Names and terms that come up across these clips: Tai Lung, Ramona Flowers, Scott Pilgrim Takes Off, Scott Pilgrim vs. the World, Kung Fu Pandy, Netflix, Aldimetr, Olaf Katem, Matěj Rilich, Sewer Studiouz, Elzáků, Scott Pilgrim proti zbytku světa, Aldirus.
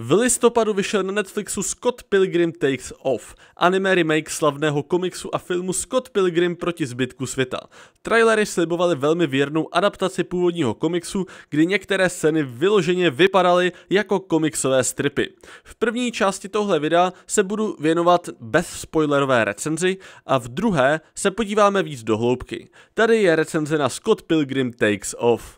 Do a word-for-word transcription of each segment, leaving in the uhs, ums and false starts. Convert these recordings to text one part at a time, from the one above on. V listopadu vyšel na Netflixu Scott Pilgrim Takes Off, anime remake slavného komiksu a filmu Scott Pilgrim proti zbytku světa. Trailery slibovaly velmi věrnou adaptaci původního komiksu, kdy některé scény vyloženě vypadaly jako komiksové stripy. V první části tohle videa se budu věnovat bezspoilerové recenzi a v druhé se podíváme víc do hloubky. Tady je recenze na Scott Pilgrim Takes Off.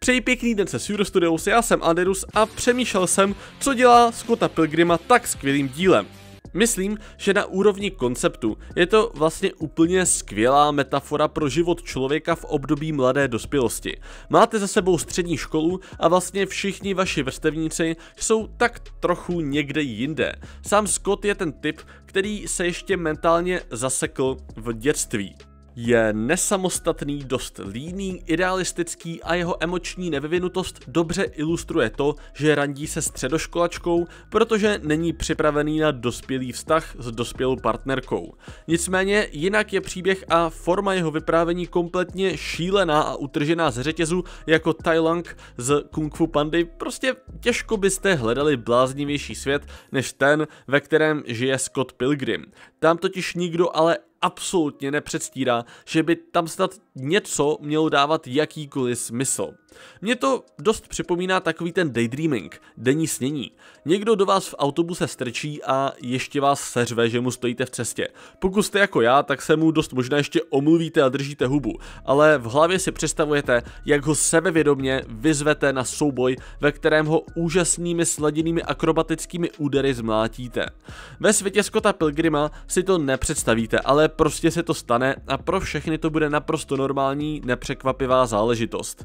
Přeji pěkný den se Studio Studios, já jsem Aldirus a přemýšlel jsem, co dělá Scotta Pilgrima tak skvělým dílem. Myslím, že na úrovni konceptu je to vlastně úplně skvělá metafora pro život člověka v období mladé dospělosti. Máte za sebou střední školu a vlastně všichni vaši vrstevníci jsou tak trochu někde jinde. Sám Scott je ten typ, který se ještě mentálně zasekl v dětství. Je nesamostatný, dost líný, idealistický a jeho emoční nevyvinutost dobře ilustruje to, že randí se středoškolačkou, protože není připravený na dospělý vztah s dospělou partnerkou. Nicméně jinak je příběh a forma jeho vyprávění kompletně šílená a utržená z řetězu jako Tai Lung z Kung Fu Pandy. Prostě těžko byste hledali bláznivější svět než ten, ve kterém žije Scott Pilgrim. Tam totiž nikdo ale absolutně nepředstírá, že by tam snad něco mělo dávat jakýkoliv smysl. Mně to dost připomíná takový ten daydreaming, denní snění. Někdo do vás v autobuse strčí a ještě vás seřve, že mu stojíte v cestě. Pokud jste jako já, tak se mu dost možná ještě omluvíte a držíte hubu, ale v hlavě si představujete, jak ho sebevědomě vyzvete na souboj, ve kterém ho úžasnými sladěnými akrobatickými údery zmlátíte. Ve světě Scotta Pilgrima si to nepředstavíte, ale prostě se to stane a pro všechny to bude naprosto normální, nepřekvapivá záležitost.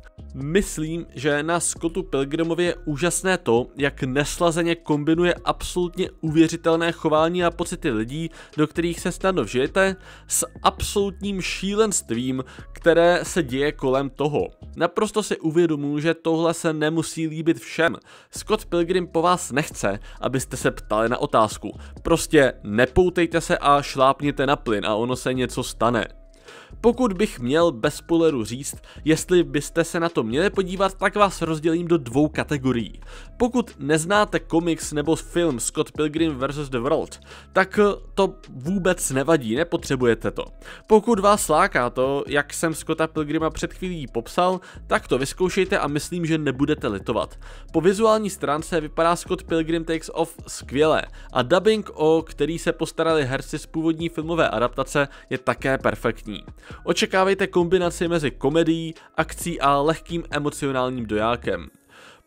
Myslím, že na Scottu Pilgrimovi je úžasné to, jak neslazeně kombinuje absolutně uvěřitelné chování a pocity lidí, do kterých se snadno vžijete, s absolutním šílenstvím, které se děje kolem toho. Naprosto si uvědomuji, že tohle se nemusí líbit všem. Scott Pilgrim po vás nechce, abyste se ptali na otázku. Prostě nepoutejte se a šlápněte na plyn a ono se něco stane. Pokud bych měl bez spoileru říct, jestli byste se na to měli podívat, tak vás rozdělím do dvou kategorií. Pokud neznáte komiks nebo film Scott Pilgrim versus. the World, tak to vůbec nevadí, nepotřebujete to. Pokud vás láká to, jak jsem Scotta Pilgrima před chvílí popsal, tak to vyzkoušejte a myslím, že nebudete litovat. Po vizuální stránce vypadá Scott Pilgrim Takes Off skvěle a dubbing, o který se postarali herci z původní filmové adaptace, je také perfektní. Očekávejte kombinaci mezi komedií, akcí a lehkým emocionálním dojákem.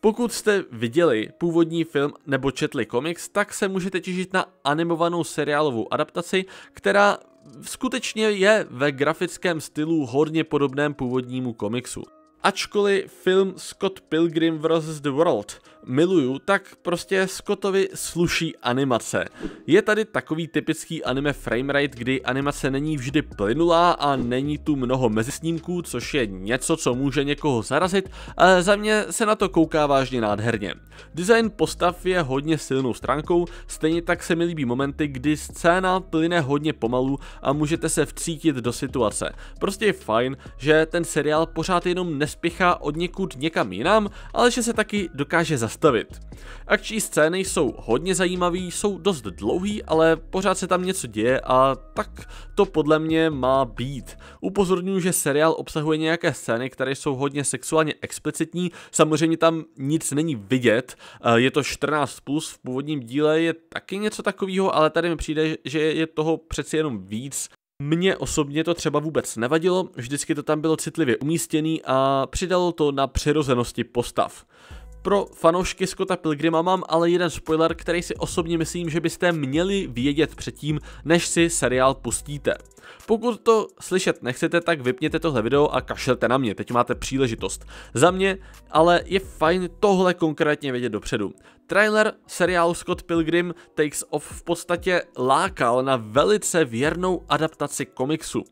Pokud jste viděli původní film nebo četli komiks, tak se můžete těšit na animovanou seriálovou adaptaci, která skutečně je ve grafickém stylu hodně podobném původnímu komiksu. Ačkoliv film Scott Pilgrim versus. the World miluju, tak prostě Scottovi sluší animace. Je tady takový typický anime framerate, kdy animace není vždy plynulá a není tu mnoho mezisnímků, což je něco, co může někoho zarazit, ale za mě se na to kouká vážně nádherně. Design postav je hodně silnou stránkou, stejně tak se mi líbí momenty, kdy scéna plyne hodně pomalu a můžete se vcítit do situace. Prostě je fajn, že ten seriál pořád jenom nespěchá od někud někam jinam, ale že se taky dokáže zastavit. Stavit. Akční scény jsou hodně zajímavé, jsou dost dlouhý, ale pořád se tam něco děje a tak to podle mě má být. Upozorňuji, že seriál obsahuje nějaké scény, které jsou hodně sexuálně explicitní, samozřejmě tam nic není vidět, je to čtrnáct plus, v původním díle je taky něco takového, ale tady mi přijde, že je toho přeci jenom víc. Mně osobně to třeba vůbec nevadilo, vždycky to tam bylo citlivě umístěné a přidalo to na přirozenosti postav. Pro fanoušky Scotta Pilgrima mám ale jeden spoiler, který si osobně myslím, že byste měli vědět předtím, než si seriál pustíte. Pokud to slyšet nechcete, tak vypněte tohle video a kašlete na mě, teď máte příležitost. Za mě ale je fajn tohle konkrétně vědět dopředu. Trailer seriálu Scott Pilgrim Takes Off v podstatě lákal na velice věrnou adaptaci komiksu.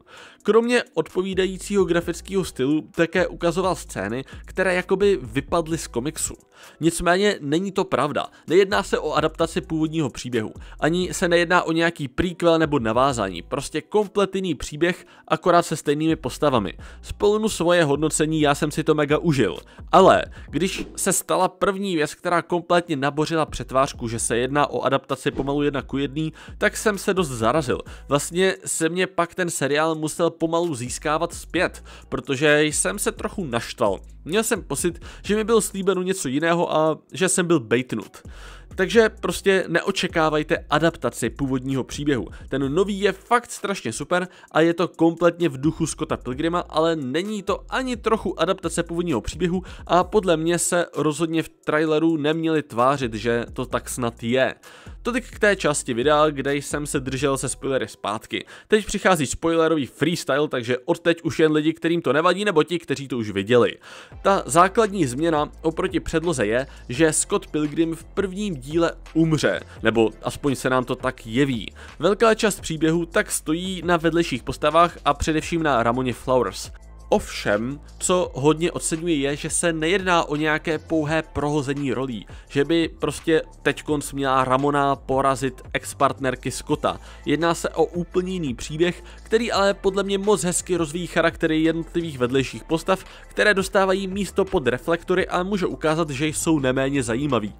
Kromě odpovídajícího grafického stylu také ukazoval scény, které jakoby vypadly z komiksu. Nicméně není to pravda, nejedná se o adaptaci původního příběhu, ani se nejedná o nějaký prequel nebo navázání, prostě kompletní stejný příběh, akorát se stejnými postavami. Spolunu svoje hodnocení, já jsem si to mega užil. Ale když se stala první věc, která kompletně nabořila přetvářku, že se jedná o adaptaci pomalu jedna ku jedný, tak jsem se dost zarazil. Vlastně se mě pak ten seriál musel pomalu získávat zpět, protože jsem se trochu naštval. Měl jsem pocit, že mi bylo slíbeno něco jiného a že jsem byl bejtnut. Takže prostě neočekávajte adaptaci původního příběhu. Ten nový je fakt strašně super a je to kompletně v duchu Scotta Pilgrima, ale není to ani trochu adaptace původního příběhu a podle mě se rozhodně v traileru neměli tvářit, že to tak snad je. Tolik k té části videa, kde jsem se držel se spoilery zpátky. Teď přichází spoilerový freestyle, takže odteď už jen lidi, kterým to nevadí, nebo ti, kteří to už viděli. Ta základní změna oproti předloze je, že Scott Pilgrim v prvním díle umře, nebo aspoň se nám to tak jeví. Velká část příběhu tak stojí na vedlejších postavách a především na Ramoně Flowers. Ovšem, co hodně oceňuji, je, že se nejedná o nějaké pouhé prohození rolí, že by prostě teďkonc měla Ramona porazit ex-partnerky Scotta. Jedná se o úplně jiný příběh, který ale podle mě moc hezky rozvíjí charaktery jednotlivých vedlejších postav, které dostávají místo pod reflektory a může ukázat, že jsou neméně zajímaví.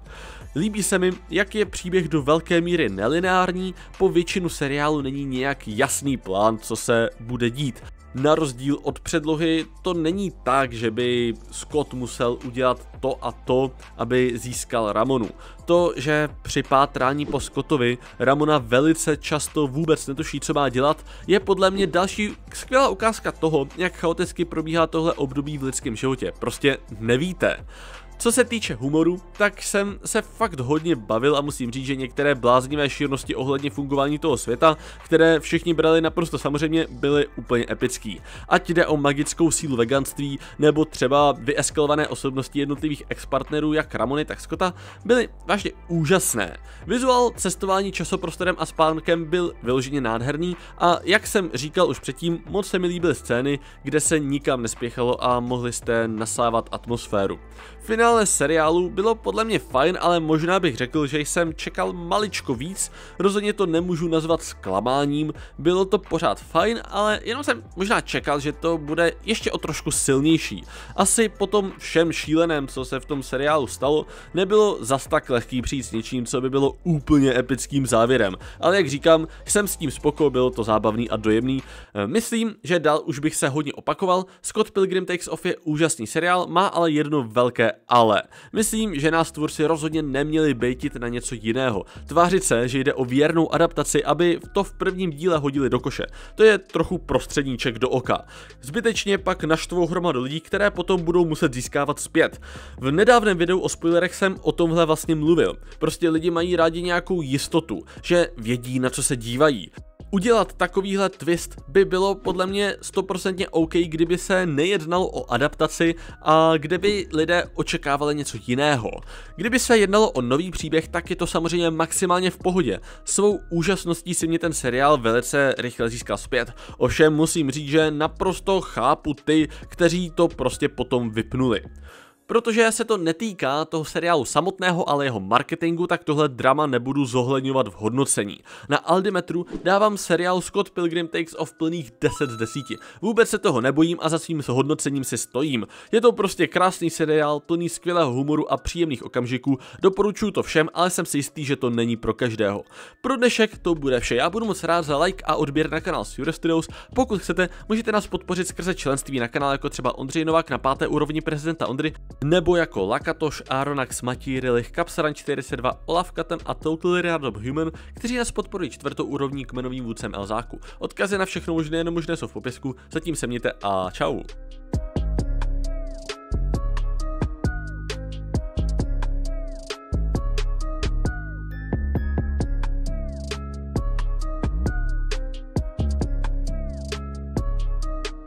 Líbí se mi, jak je příběh do velké míry nelineární, po většinu seriálu není nějak jasný plán, co se bude dít. Na rozdíl od předlohy to není tak, že by Scott musel udělat to a to, aby získal Ramonu. To, že při pátrání po Scottovi Ramona velice často vůbec netuší, co má dělat, je podle mě další skvělá ukázka toho, jak chaoticky probíhá tohle období v lidském životě. Prostě nevíte. Co se týče humoru, tak jsem se fakt hodně bavil a musím říct, že některé bláznivé šířnosti ohledně fungování toho světa, které všichni brali naprosto samozřejmě, byly úplně epický. Ať jde o magickou sílu veganství, nebo třeba vyeskalované osobnosti jednotlivých ex-partnerů jak Ramony, tak Scotta, byly vážně úžasné. Vizuál cestování časoprostorem a spánkem byl vyloženě nádherný a jak jsem říkal už předtím, moc se mi líbily scény, kde se nikam nespěchalo a mohli jste nasávat atmosféru. Finál seriálu bylo podle mě fajn, ale možná bych řekl, že jsem čekal maličko víc, rozhodně to nemůžu nazvat zklamáním, bylo to pořád fajn, ale jenom jsem možná čekal, že to bude ještě o trošku silnější. Asi po tom všem šíleném, co se v tom seriálu stalo, nebylo zas tak lehký přijít s něčím, co by bylo úplně epickým závěrem, ale jak říkám, jsem s tím spoko, bylo to zábavný a dojemný. Myslím, že dál už bych se hodně opakoval, Scott Pilgrim Takes Off je úžasný seriál, má ale jedno velké ale. Myslím, že nás tvůrci rozhodně neměli bejtit na něco jiného. Tvářit se, že jde o věrnou adaptaci, aby to v prvním díle hodili do koše. To je trochu prostředníček do oka. Zbytečně pak naštvou hromadu lidí, které potom budou muset získávat zpět. V nedávném videu o spoilerech jsem o tomhle vlastně mluvil. Prostě lidi mají rádi nějakou jistotu, že vědí, na co se dívají. Udělat takovýhle twist by bylo podle mě stoprocentně OK, kdyby se nejednalo o adaptaci a kdyby lidé očekávali něco jiného. Kdyby se jednalo o nový příběh, tak je to samozřejmě maximálně v pohodě. Svou úžasností si mě ten seriál velice rychle získal zpět. Ovšem musím říct, že naprosto chápu ty, kteří to prostě potom vypnuli. Protože se to netýká toho seriálu samotného, ale jeho marketingu, tak tohle drama nebudu zohledňovat v hodnocení. Na Aldimetru dávám seriál Scott Pilgrim Takes Off plných deset z deseti. Vůbec se toho nebojím a za svým hodnocením si stojím. Je to prostě krásný seriál, plný skvělého humoru a příjemných okamžiků. Doporučuju to všem, ale jsem si jistý, že to není pro každého. Pro dnešek to bude vše. Já budu moc rád za like a odběr na kanál Sure Studios. Pokud chcete, můžete nás podpořit skrze členství na kanále jako třeba Ondřej Novák na páté úrovni prezidenta Ondry, nebo jako Lakatoš, Aronax, Matěj Rilich, Kapsaran čtyřicet dva, Olaf Katem a Total Random Human, kteří nás podporují čtvrtou úrovní kmenovým vůdcem Elzáku. Odkazy na všechno možné a nemožné jsou v popisku, zatím se mějte a čau.